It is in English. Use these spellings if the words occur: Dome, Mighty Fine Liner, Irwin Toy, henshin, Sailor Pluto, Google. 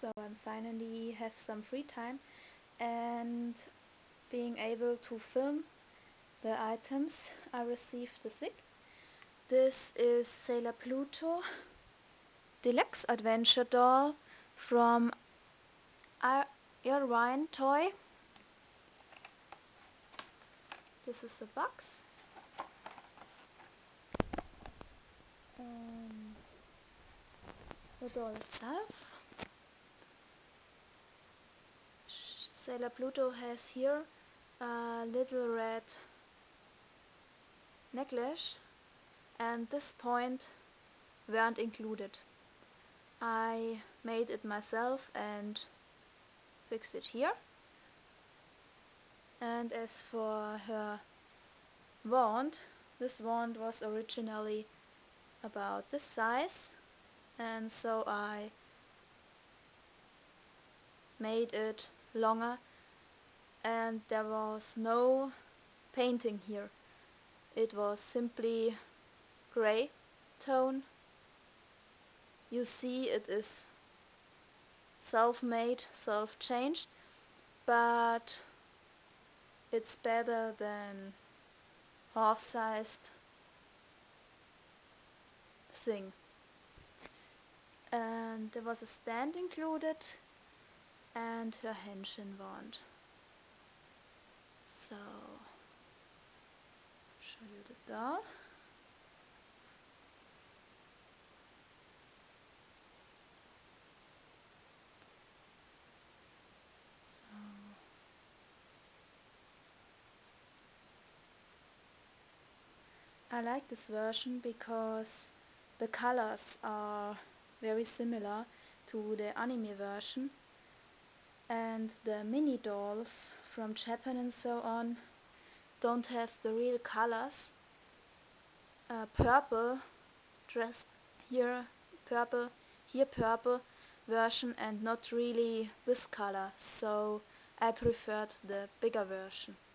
so I'm finally have some free time and being able to film the items I received this week. This is Sailor Pluto Deluxe Adventure Doll from Irwin Toy. This is the box. The doll itself. Sailor Pluto has here a little red necklace, and this point weren't included. I made it myself and fixed it here. And as for her wand, this wand was originally about this size, and so I made it longer, and there was no painting here. It was simply gray tone. You see it is self-made, self-changed, but it's better than half-sized thing. And there was a stand included and her henshin wand. So, show you the doll. I like this version because the colors are very similar to the anime version, and the mini dolls from Japan and so on don't have the real colors. Purple dress here purple version, and not really this color, so I preferred the bigger version.